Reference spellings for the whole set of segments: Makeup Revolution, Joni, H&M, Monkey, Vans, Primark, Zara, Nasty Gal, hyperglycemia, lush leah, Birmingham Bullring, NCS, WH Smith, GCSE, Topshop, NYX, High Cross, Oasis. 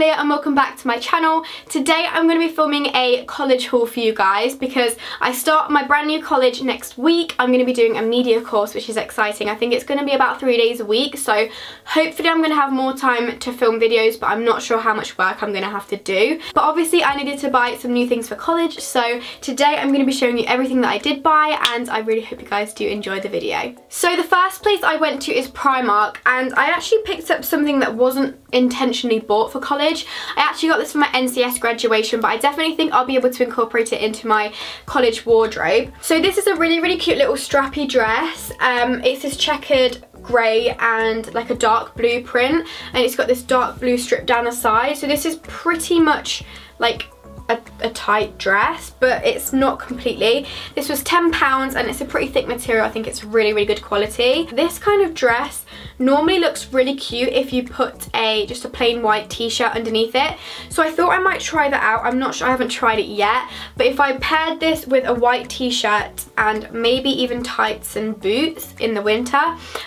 Leah and welcome back to my channel. Today I'm going to be filming a college haul for you guys because I start my brand new college next week. I'm going to be doing a media course, which is exciting. I think it's going to be about 3 days a week, so hopefully I'm going to have more time to film videos, but I'm not sure how much work I'm going to have to do. But obviously I needed to buy some new things for college, so today I'm going to be showing you everything that I did buy, and I really hope you guys do enjoy the video. So the first place I went to is Primark, and I actually picked up something that wasn't intentionally bought for college. I actually got this for my NCS graduation, but I definitely think I'll be able to incorporate it into my college wardrobe. So this is a really cute little strappy dress. It's this checkered grey and like a dark blue print, and it's got this dark blue strip down the side. So this is pretty much like a tight dress, but it's not completely. This was £10 and it's a pretty thick material. I think it's really good quality. This kind of dress normally looks really cute if you put just a plain white t-shirt underneath it, so I thought I might try that out. I'm not sure, I haven't tried it yet, but if I paired this with a white t-shirt and maybe even tights and boots in the winter,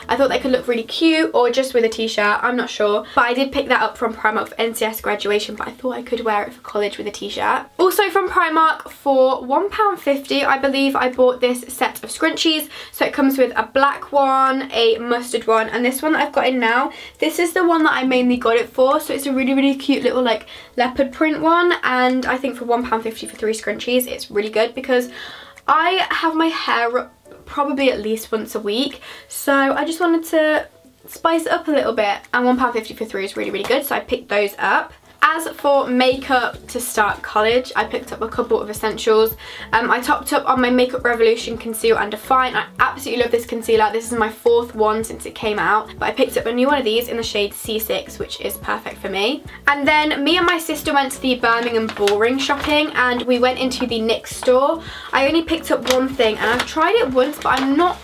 I thought they could look really cute, or just with a t-shirt, I'm not sure. But I did pick that up from Primark for NCS graduation, but I thought I could wear it for college with a t-shirt. Also from Primark for £1.50, I believe, I bought this set of scrunchies. So it comes with a black one, a mustard one, and this one that I've got in now. This is the one that I mainly got it for. So it's a really cute little like leopard print one. And I think for £1.50 for 3 scrunchies, it's really good because I have my hair up probably at least once a week. So I just wanted to spice it up a little bit. And £1.50 for 3 is really good. So I picked those up. As for makeup to start college, I picked up a couple of essentials. I topped up on my Makeup Revolution Conceal and Define. I absolutely love this concealer. This is my 4th one since it came out. But I picked up a new one of these in the shade C6, which is perfect for me. And then me and my sister went to the Birmingham Bullring shopping, and we went into the NYX store. I only picked up one thing, and I've tried it once, but I'm not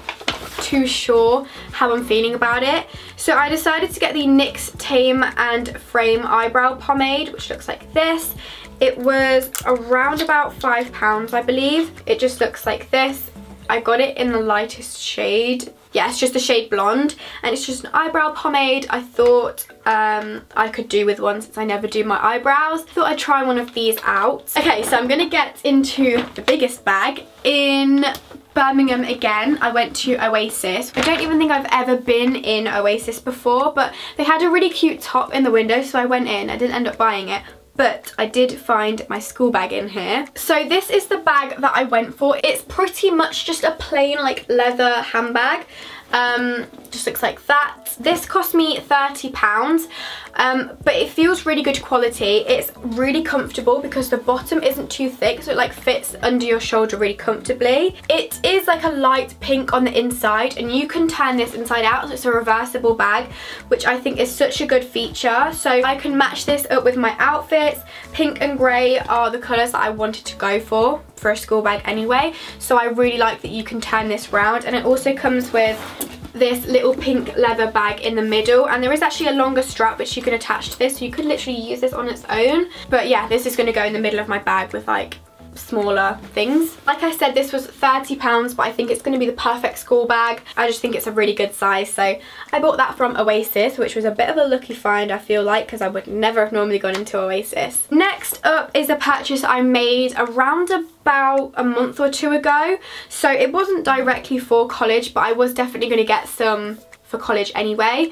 too sure how I'm feeling about it. So I decided to get the NYX Tame and Frame eyebrow pomade, which looks like this. It was around about £5, I believe. It just looks like this. I got it in the lightest shade. Yeah, it's just the shade Blonde, and it's just an eyebrow pomade. I thought I could do with one since I never do my eyebrows. Thought I'd try one of these out. Okay, so I'm gonna get into the biggest bag. In Birmingham again, I went to Oasis. I don't even think I've ever been in Oasis before, but they had a really cute top in the window, so I went in. I didn't end up buying it, but I did find my school bag in here. So this is the bag that I went for. It's pretty much just a plain like leather handbag. Just looks like that. This cost me £30, but it feels really good quality. It's really comfortable because the bottom isn't too thick, so it like fits under your shoulder really comfortably. It is like a light pink on the inside, and you can turn this inside out, so it's a reversible bag, which I think is such a good feature. So I can match this up with my outfits. Pink and grey are the colours that I wanted to go for a school bag anyway, so I really like that you can turn this round. And it also comes with this little pink leather bag in the middle, and there is actually a longer strap which you can attach to this, so you could literally use this on its own. But yeah, this is going to go in the middle of my bag with like smaller things. Like I said, this was £30, but I think it's going to be the perfect school bag. I just think it's a really good size, so I bought that from Oasis, which was a bit of a lucky find, I feel like, because I would never have normally gone into Oasis. Next up is a purchase I made around about a month or two ago, so it wasn't directly for college, but I was definitely going to get some for college anyway.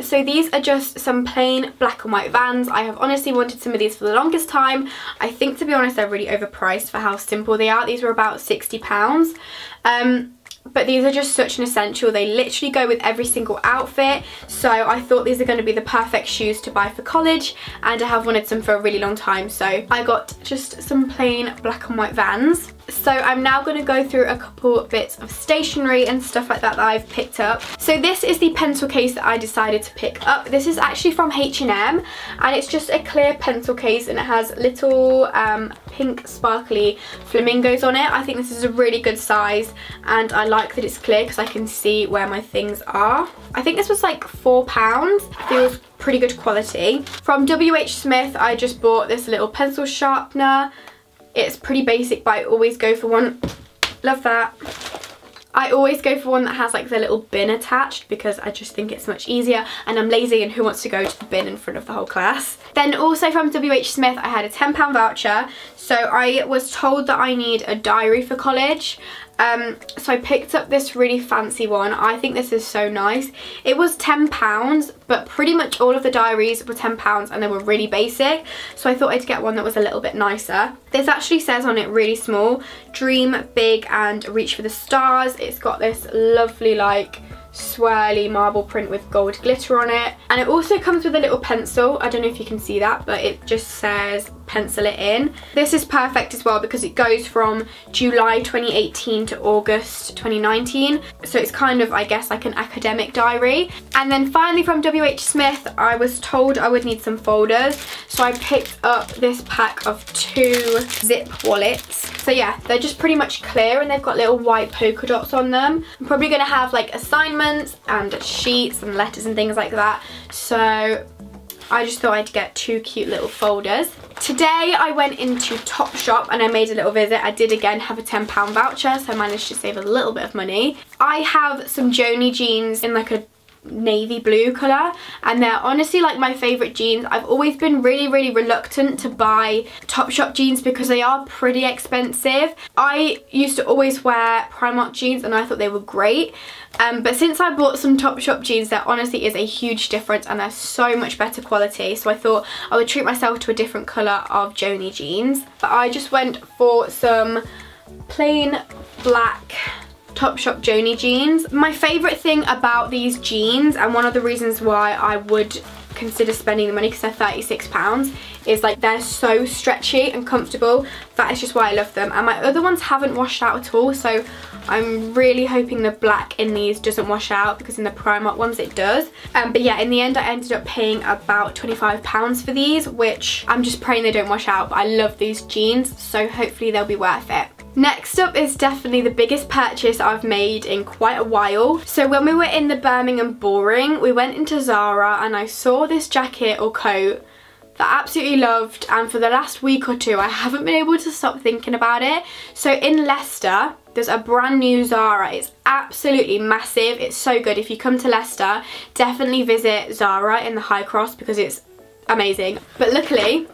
So these are just some plain black and white Vans. I have honestly wanted some of these for the longest time. I think, to be honest, they're really overpriced for how simple they are. These were about £60. But these are just such an essential. They literally go with every single outfit, so I thought these are going to be the perfect shoes to buy for college, and I have wanted some for a really long time, so I got just some plain black and white Vans. So I'm now going to go through a couple bits of stationery and stuff like that that I've picked up. So this is the pencil case that I decided to pick up. This is actually from H&M, and it's just a clear pencil case, and it has little pink sparkly flamingos on it. I think this is a really good size, and I like that it's clear because I can see where my things are. I think this was like £4. Feels pretty good quality. From WH Smith, I just bought this little pencil sharpener. It's pretty basic, but I always go for one. Love that. I always go for one that has like the little bin attached because I just think it's much easier and I'm lazy and who wants to go to the bin in front of the whole class. Then also from WH Smith I had a £10 voucher, so I was told that I need a diary for college. So I picked up this really fancy one. I think this is so nice. It was £10, but pretty much all of the diaries were £10 and they were really basic. So I thought I'd get one that was a little bit nicer. This actually says on it really small, dream big and reach for the stars. It's got this lovely like swirly marble print with gold glitter on it, and it also comes with a little pencil. I don't know if you can see that, but it just says pencil it in. This is perfect as well because it goes from July 2018 to August 2019, so it's kind of, I guess, like an academic diary. And then finally from WH Smith I was told I would need some folders, so I picked up this pack of 2 zip wallets. So yeah, they're just pretty much clear and they've got little white polka dots on them. I'm probably going to have like assignments and sheets and letters and things like that, so I just thought I'd get 2 cute little folders. Today I went into Topshop and I made a little visit. I did again have a £10 voucher, so I managed to save a little bit of money. I have some Joni jeans in like a navy blue colour, and they're honestly like my favourite jeans. I've always been really reluctant to buy Topshop jeans because they are pretty expensive. I used to always wear Primark jeans and I thought they were great, but since I bought some Topshop jeans there honestly is a huge difference and they're so much better quality, so I thought I would treat myself to a different colour of Joni jeans. But I just went for some plain black Topshop Joni jeans. My favourite thing about these jeans, and one of the reasons why I would consider spending the money because they're £36, is like they're so stretchy and comfortable. That is just why I love them, and my other ones haven't washed out at all, so I'm really hoping the black in these doesn't wash out because in the Primark ones it does. But yeah, in the end I ended up paying about £25 for these, which I'm just praying they don't wash out, but I love these jeans so hopefully they'll be worth it. Next up is definitely the biggest purchase I've made in quite a while. So when we were in the Birmingham Bullring, we went into Zara and I saw this jacket or coat that I absolutely loved, and for the last week or two I haven't been able to stop thinking about it. So in Leicester there's a brand new Zara. It's absolutely massive. It's so good. If you come to Leicester, definitely visit Zara in the High Cross because it's amazing. But luckily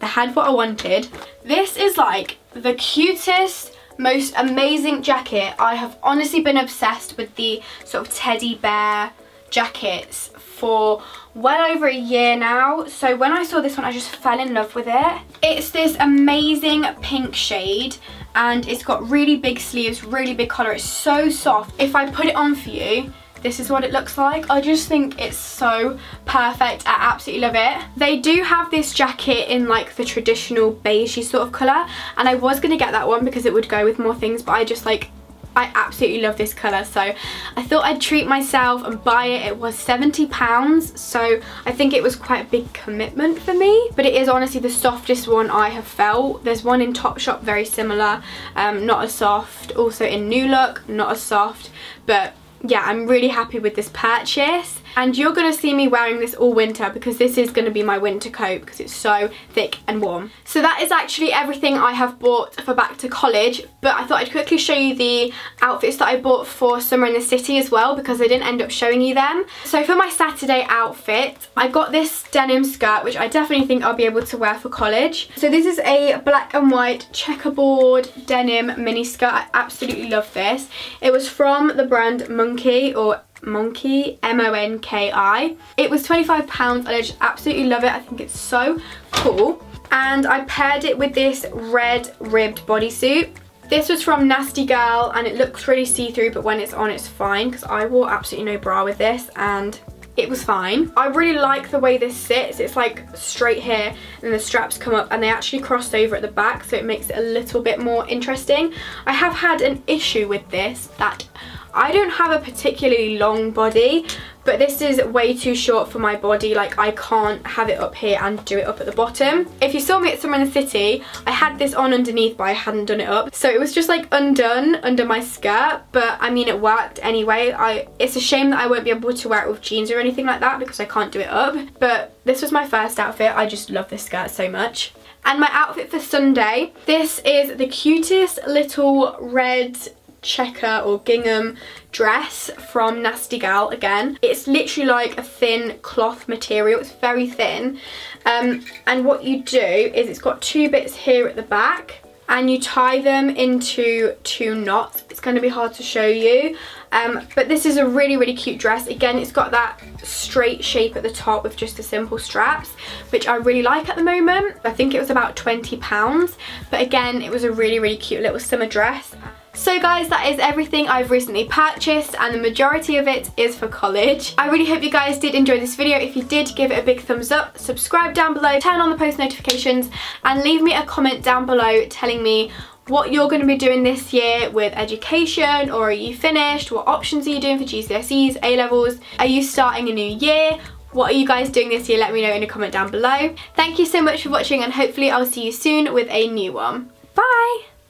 they had what I wanted. This is like the cutest, most amazing jacket. I have honestly been obsessed with the sort of teddy bear jackets for well over a year now, so when I saw this one I just fell in love with it. It's this amazing pink shade and it's got really big sleeves, really big collar. It's so soft. If I put it on for you, this is what it looks like. I just think it's so perfect. I absolutely love it. They do have this jacket in like the traditional beigey sort of colour, and I was going to get that one because it would go with more things, but I just like, I absolutely love this colour, so I thought I'd treat myself and buy it. It was £70, so I think it was quite a big commitment for me, but it is honestly the softest one I have felt. There's one in Topshop very similar, not as soft, also in New Look, not as soft, but yeah, I'm really happy with this purchase, and you're going to see me wearing this all winter because this is going to be my winter coat because it's so thick and warm. So that is actually everything I have bought for back to college, but I thought I'd quickly show you the outfits that I bought for summer in the city as well because I didn't end up showing you them. So for my Saturday outfit, I got this denim skirt which I definitely think I'll be able to wear for college. So this is a black and white checkerboard denim mini skirt. I absolutely love this. It was from the brand Monkey, or Monkey, M-O-N-K-I. It was £25 and I just absolutely love it. I think it's so cool. And I paired it with this red ribbed bodysuit. This was from Nasty Gal and it looks really see-through, but when it's on it's fine because I wore absolutely no bra with this and it was fine. I really like the way this sits. It's like straight here and the straps come up and they actually crossed over at the back, so it makes it a little bit more interesting. I have had an issue with this that I don't have a particularly long body, but this is way too short for my body. Like, I can't have it up here and do it up at the bottom. If you saw me at Summer in the City, I had this on underneath, but I hadn't done it up. So it was just like undone under my skirt, but I mean, it worked anyway. It's a shame that I won't be able to wear it with jeans or anything like that because I can't do it up. But this was my first outfit. I just love this skirt so much. And my outfit for Sunday, this is the cutest little red checker or gingham dress from Nasty Gal again. It's literally like a thin cloth material, it's very thin. And what you do is it's got two bits here at the back and you tie them into two knots. It's going to be hard to show you. But this is a really, really cute dress. Again, it's got that straight shape at the top with just the simple straps, which I really like at the moment. I think it was about £20. But again, it was a really, really cute little summer dress. So guys, that is everything I've recently purchased and the majority of it is for college. I really hope you guys did enjoy this video. If you did, give it a big thumbs up, subscribe down below, turn on the post notifications and leave me a comment down below telling me what you're going to be doing this year with education, or are you finished? What options are you doing for GCSEs, A-levels? Are you starting a new year? What are you guys doing this year? Let me know in a comment down below. Thank you so much for watching and hopefully I'll see you soon with a new one. Bye!